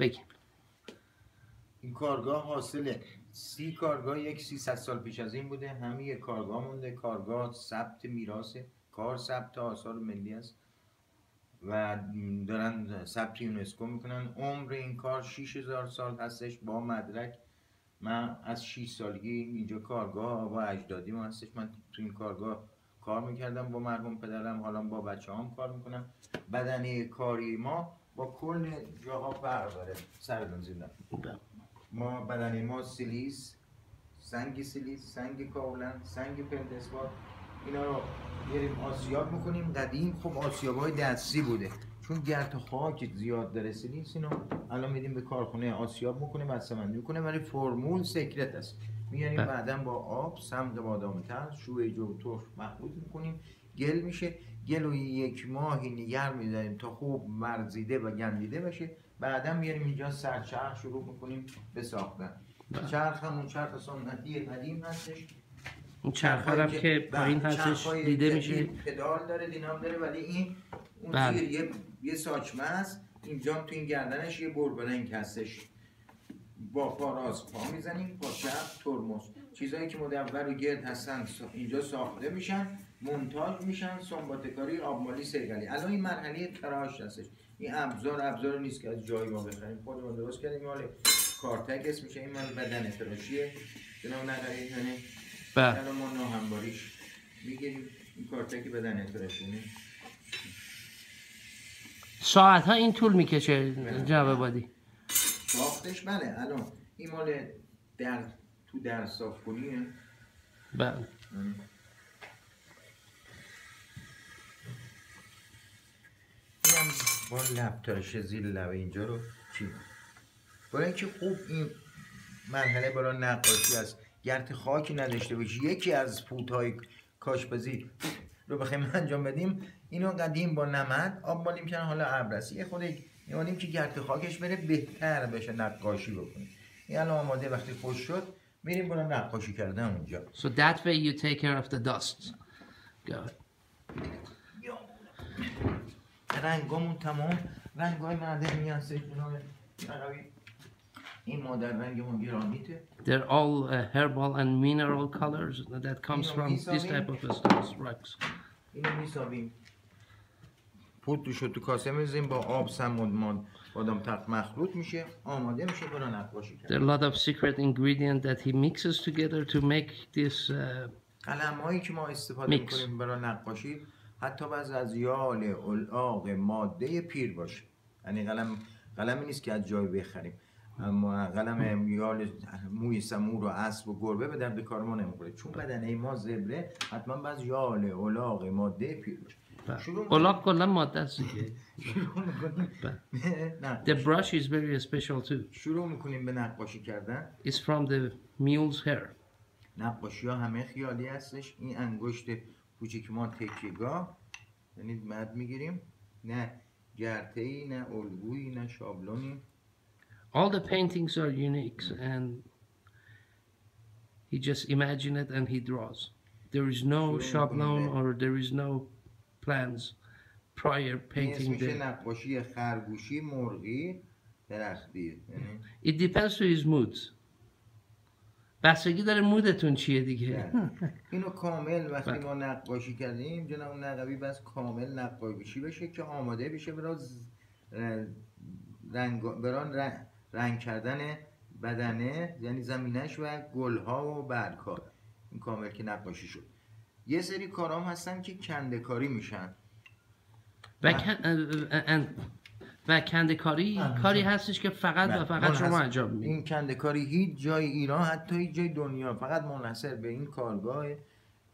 بگیم. این کارگاه حاصل 30 کارگاه یک 300 سال پیش از این بوده، همین یک کارگاه مونده. کارگاه ثبت میراثه، کار ثبت آثار ملی است و دارن ثبت یونسکو میکنن. عمر این کار 6000 سال هستش با مدرک. من از 6 سالگی اینجا کارگاه و اجدادی من هستش، من تو این کارگاه کار میکردم با مرحوم پدرم، حالا با بچه‌هام کار میکنم. بدنه کاری ما با کل جاها برابره، سردم زیدم. ما بدنه ما سیلیس، سنگ کاولن، سنگ پلدسوار، اینا رو میریم آسیاب میکنیم. قدیم خب آسیاب‌های دستی بوده، چون گرد خاک زیاد داره سیلیس، اینو الان میدیم به کارخونه آسیاب میکنه، بسته‌بندی میکنه، ولی فرمول سیکرت است. میاریم بعدا با آب، سمد بادام تر، شوی جو ترش محبوط میکنیم، گل میشه. گل رو یک ماهی نگر میداریم تا خوب مرزیده و گندیده بشه. بعدا میاریم اینجا سرچرخ شروع میکنیم به ساختن. چرخ همون چرخ سنتی قدیم هستش. اون چرخه هم که پایین هستش دیده میشه، پدال داره، دینام داره، ولی این اون زیر یه ساچمه است. اینجا تو این گردنش یه بربرنگ هستش. با پا راست پا میزنیم، پا چپ ترمز. چیزایی که مدور و گرد هستن اینجا ساخته میشن، مونتاژ میشن. سنباته‌کاری، آبمالی، سیگلی. الان این مرحله تراش هستش. این ابزار نیست که از جایی ما بخریم، خودمون درست کردیم. مال کارتک اسمش. این مال بدن تراشیه، جناب نقریه کنه. الان ما ناهمواریش میگیریم. این کارتک بدن تراشیه. ساعت ها این طول میکشه جناب عبادی ساختش؟ بله. الان این مال در صاف کنیه. بله. با لپتاشه زیر لبه اینجا رو چیم برای اینکه خوب این مرحله برای نقاشی است. گرد خاکی نداشته باشی، یکی از فوت‌های کاشپزی رو بخوایم انجام بدیم. اینو قدیم با نمد آب مالیم کردن، حالا ابرسی یه خود یعنیم که گرد خاکش بره بهتر بشه نقاشی بکنیم. این الان آماده، وقتی خوش شد میریم برای نقاشی کردن اونجا. So that way you take care of the dust. Go. رنگامون تمام. رنگای مردم میان سه جناب عربی. این مادر رنگمون گرانیته. They're all herbal and mineral colors that comes from this type of stones, rocks. اینو میسابیم. پودرش رو تو کاسه می‌ریزیم، با آب سمد بادام تخت مخلوط میشه، آماده میشه برای نقاشی کردن. There are a lot of secret ingredient that he mixes together to make this قلم‌هایی که ما استفاده می‌کنیم برای نقاشی حتی بعض از یال الاغ ماده پیر باشه، یعنی قلمی نیست که از جای بخریم. اما قلم یال موی سمور و اسب و گربه به درد کار ما نمیخوره، چون بدنه ما زبره، حتما بعض یال الاغ ماده پیر باشه. الاغ کلا ماده است دیگه. The brush is very special too. شروع میکنیم به نقاشی کردن. It's from the mule's hair. نقاشی ها همه خیالی هستش. این انگشت کوچیک ما تکیه‌گاه، یعنی مد میگیریم، نه گرته‌ای، نه الگویی، نه شابلونی. All the paintings are unique and he just imagines it and he draws. There is no shablon or there is no plans prior painting there. نقاشی خرگوشی، مرغی، درختی. It depends on his mood. بستگی داره مودتون چیه دیگه. اینو کامل وقتی ما نقاشی کردیم جناب نقوی بس کامل نقاشی بشه که آماده بشه برای رنگ کردن بدنه، یعنی زمینش و گلها و برگ‌ها. این کامل که نقاشی شد. یه سری کارام هستن که کنده‌کاری میشن و کنده‌کاری کاری هستش که فقط شما انجام میدید. این کنده‌کاری هیچ جای ایران، حتی هیچ جای دنیا، فقط منحصر به این کارگاه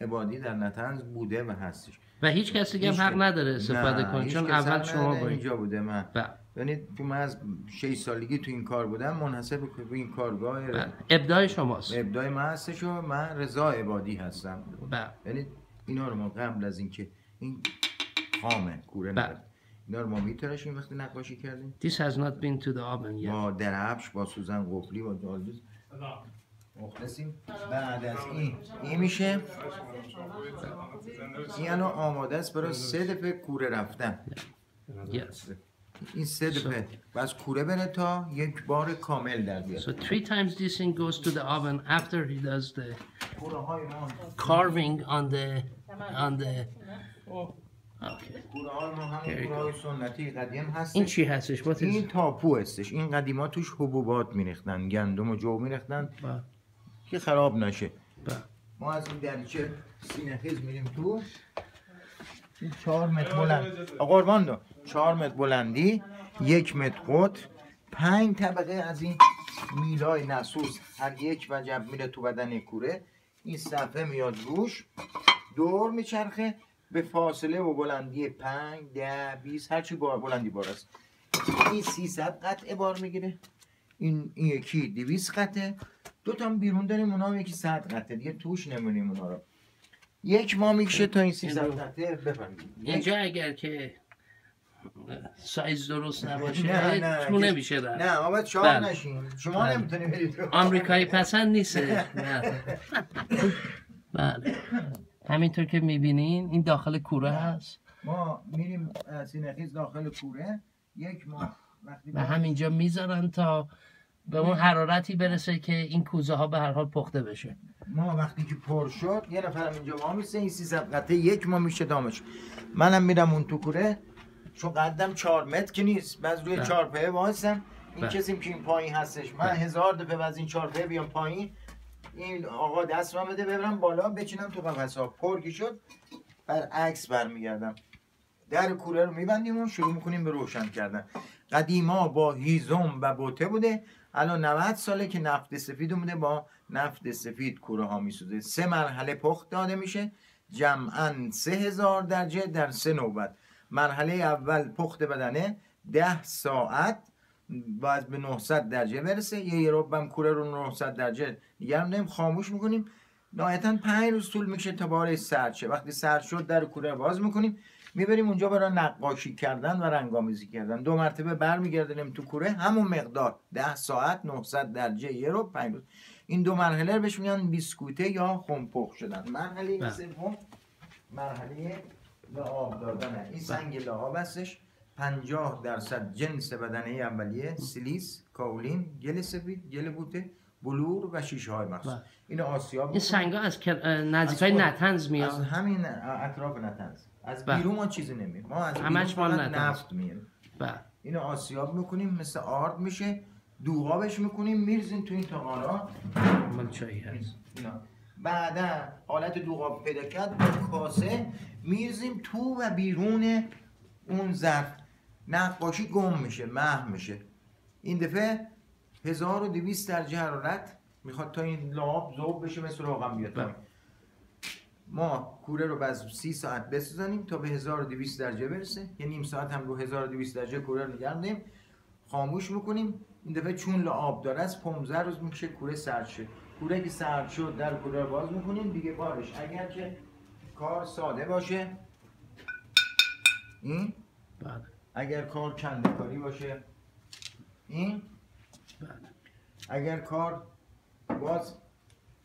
عبادی در نطنز بوده و هستش و هیچ کسی دیگه حق نداره استفاده کنه، چون اول شما اینجا بوده. من یعنی من از 6 سالگی تو این کار بودم، منحصر به این کارگاه ابداع شماست. ابداع من هستش و من رضا عبادی هستم. یعنی اینا رو ما قبل از اینکه این خامه کوره نداره، اینا رو ما میتراشیم وقتی نقاشی کردیم. This has not been to the oven yet. با درفش، با سوزن قفلی، با دالدوز مخلصیم. بعد از این میشه این الان آماده است برای 3 دفعه کوره رفتن. Yes. این سه دفعه بس کوره بره تا یک بار کامل در بیاد. So three times this thing goes to the oven after he does the carving on the Okay. این چی هستش؟ این تاپو هستش. این قدیما توش حبوبات میریختن، گندم و جو میریختن که خراب نشه. ما از این دریچه سینه خیز میریم تو. این 4 متر بلند. قربان 4 متر بلندی، 1 متر قطر، 5 طبقه از این میلای نسوس هر یک وجب میره تو بدن کوره. این صفحه میاد روش، دور میچرخه به فاصله و بلندی 5 10 20 هر چی بار بلندی بار است. این 300 قطعه بار میگیره. این یکی 200 قطعه. دو تا بیرون داریم، اونا هم یکی 100 قطعه دیگه توش نمونیم اونا رو. یک ماه میکشه تا این 300 قطعه بفهمید. اینجا اگر که سایز درست نباشه تو نمیشه در. نه ما باید شاهد نشیم. شما نمیتونید برید. آمریکایی پسند نیست. نه. بله. همینطور که میبینین این داخل کوره هست. ما میریم سینه‌خیز داخل کوره یک ماه و همینجا میذارن تا به اون حرارتی برسه که این کوزه ها به هر حال پخته بشه. ما وقتی که پر شد یه نفرم اینجا ما میسه این 300 قطعه یک ما میشه دامش. منم میرم اون تو کوره چون قدم 4 متر که نیست. باز روی 4 پایه وایسم. این کسی که این پایین هستش. من 1000 دفعه باز این 4 پایه بیام پایین. این آقا دستم بده ببرم بالا بچینم تو قفس‌ها پرگی شد برعکس برمیگردم در کوره رو میبندیم و شروع میکنیم به روشن کردن. قدیما با هیزم و بوته بوده، الان 90 ساله که نفت سفید اومده، با نفت سفید کوره ها میسوزه. 3 مرحله پخت داده میشه، جمعاً 3000 درجه در 3 نوبت. مرحله اول پخت بدنه 10 ساعت باید به 900 درجه برسه. یه ربم کوره رو 900 درجه گرم داریم، خاموش میکنیم. نهایتا 5 روز طول میکشه تا بالای سرد شه. وقتی سرد شد در کوره باز میکنیم، میبریم اونجا برای نقاشی کردن و رنگامیزی کردن. 2 مرتبه برمیگردیم تو کوره، همون مقدار 10 ساعت 900 درجه یه ربع 5 روز. این 2 مرحله رو بهش میگن بیسکوته یا خمپخ شدن. مرحله سوم مرحله لعاب دادنه. این سنگ لعاب هستش. 50% جنس بدنه اولیه، سلیس، کاولین، گل سفید، گل بوته، بلور و شیشه های مخصوص. این آسیاب. این سنگا از نزدیکای نتنز میاد. از همین اطراف نتنز. از بیرون ما چیزی نمیاد. ما از بیرون نفت میاد. اینو آسیاب میکنیم، مثل آرد میشه، دوغابش میکنیم، میرزیم تو این تاقانا. مال چایی هست. بعدا حالت دوغاب پیدا کرد، با کاسه میرزیم تو و بیرون اون ظرف نقاشی گم میشه، محو میشه. این دفعه 1200 درجه حرارت میخواد تا این لعاب ذوب بشه، مثل روغن بیاد. ما کوره رو باز 30 ساعت بسوزانیم تا به 1200 درجه برسه. یه نیم ساعت هم رو 1200 درجه کوره رو نگه داریم، خاموش میکنیم. این دفعه چون لعاب داره از 15 روز میشه کوره سرد شه. کوره که سرد شد در کوره رو باز میکنیم دیگه بارش. اگر که کار ساده باشه این بله. اگر کار کنده کاری باشه این بله. اگر کار باز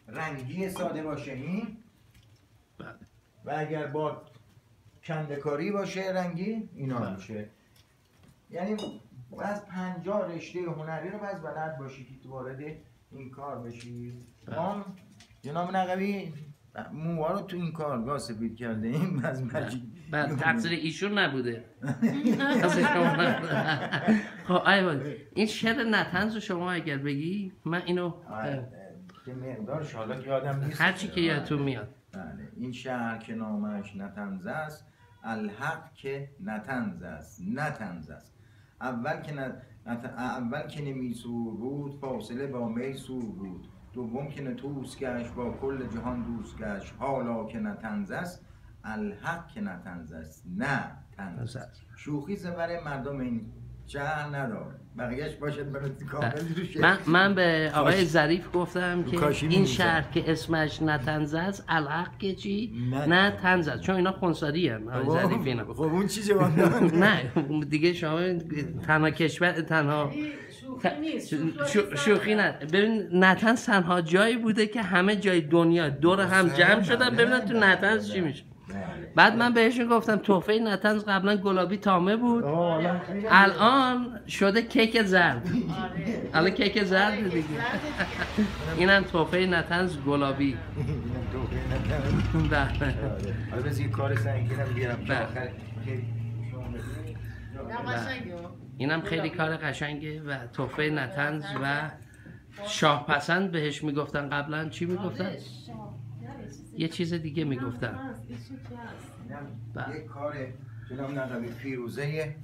رنگی ساده باشه این بله. و اگر با کنده کاری باشه رنگی اینا بله. میشه. یعنی باز 50 رشته هنری رو باز بلد باشی که وارد این کار بشی. ما جناب نقوی موها رو تو این کارگاه سفید کرده ایم از مجید. بله تقصیر ایشون نبوده. خب این شعر نتنز رو شما اگر بگی من اینو که مقدارش حالا یادم نیست، هرچی که یادتون میاد. این شعر که نامش نتنز است، الحق که نتنز است. نتنز است اول که نمی سور بود، فاصله با می سور بود. دوم که نتوس گشت با کل جهان دوست گشت. حالا که نتنز است، الحق که نتنز است. نه تنز است. شوخی برای مردم این شهر نداره. بقیهش باشد برای کامل رو شهر. من به آقای ظریف گفتم که این شهر که اسمش نتنز است، الحق که چی؟ نه تنز است. چون اینا خونساری هستن آقای ظریف اینا. خب اون چی جواب داد؟ نه دیگه شما تنها کشور تنها شوخی نه. ببین نتنز تنها جایی بوده که همه جای دنیا دور هم جمع شدن ببینن تو نتنز چی میشه. بعد من بهشون گفتم تحفه نطنز قبلا گلابی تامه بود، الان شده کیک زرد. الان کیک زرد دیگه. اینم تحفه نطنز گلابی. حالا بذار یه کار سنگینم بیارم تا آخر. اینم خیلی کار قشنگه و تحفه نطنز و شاه پسند بهش میگفتن قبلا، چی میگفتن؟ یه چیز دیگه میگفتن. یه کار جناب ندوی فیروزه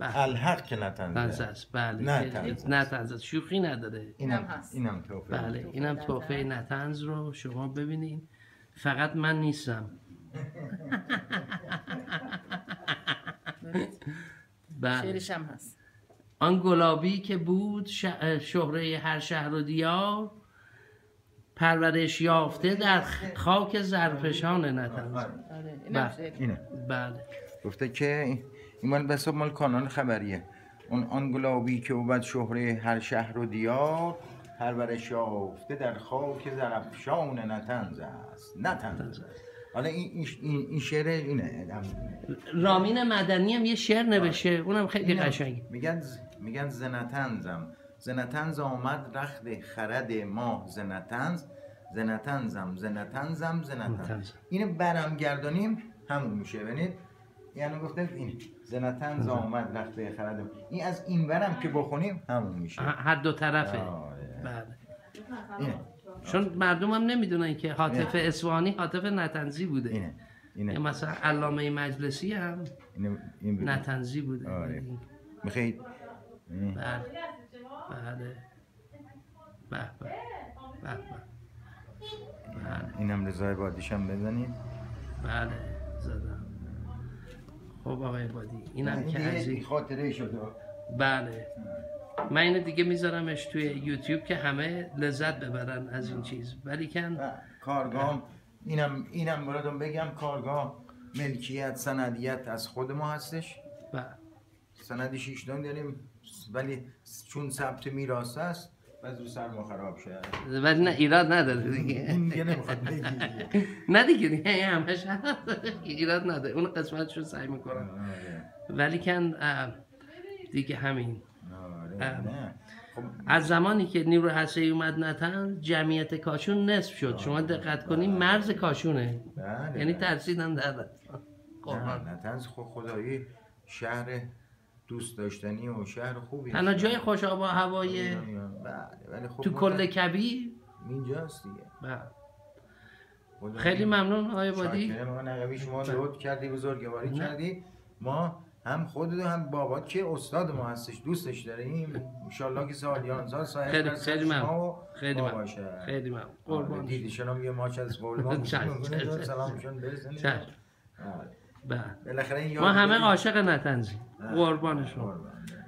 الحق که نطنز است. بله نطنز است، شوخی نداره. اینم هست، اینم تحفه. بله اینم تحفه نطنز رو شما ببینین، فقط من نیستم. شعرش هم هست. آن گلابی که بود شهره هر شهر و دیار، پرورش یافته در خاک زرفشان نطنز. بله بله گفته که این بس مال کانال خبریه. آن گلابی که بود شهره هر شهر و دیار، پرورش یافته در خاک زرفشان نطنز است. نطنز. حالا این شعر اینه. رامین مدنی هم یه شعر نوشته، اونم خیلی قشنگه. میگن ز نطنزم، ز نطنز آمد رخت خرد ماه، ز نطنز، ز نطنزم، ز نطنزم، ز نطنز. اینو برمگردانیم همون میشه. ببینید یعنی گفتن این ز نطنز آمد رخت خرد، این از این برم که بخونیم همون میشه، هر دو طرفه. بله اینه. چون مردم هم نمیدونن که حاتف اصفهانی حاتف نطنزی بوده. اینه. مثلا علامه مجلسی هم نطنزی بوده. میخواید؟ بله. بله. اینم رضا عبادیش هم بزنید. بله زدم. خب آقای عبادی اینم که از خاطره شده. بله من اینو دیگه میذارمش توی یوتیوب که همه لذت ببرن از این چیز. ولیکن کارگاه اینم براتون بگم، کارگاه ملکیت سندیت از خود ما هستش. سندش ایشون داریم، ولی چون ثبت میراث است باز رو سر ما خراب شد. ولی نه ایراد نداره دیگه. این دیگه نمیخواد بگی. نه دیگه همش ایراد نداره. اون قسمتشو سعی میکنم. ولیکن دیگه همین. از زمانی که نیرو هسته‌ای اومد نطنز جمعیت کاشون نصف شد. شما دقت کنید مرز کاشونه، یعنی ترسیدن در نطنز. خدایی شهر دوست داشتنی و شهر خوبی، تنها جای خوش آب و هوای تو کل کبیر اینجاست دیگه. خیلی ممنون آقای عبادی، شاکر. شما لطف کردی، بزرگواری کردی. ما هم خودت هم بابا که استاد ما هستش دوستش داریم، ان شاءالله که سالیان سال صاحب خیلی ممنون قربان دیدی. شما یه ماچ از قربان سلامشون برسونید. بالاخره ما همه عاشق نطنزیم. قربان شما.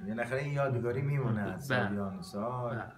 بالاخره این یادگاری میمونه سالیان سال.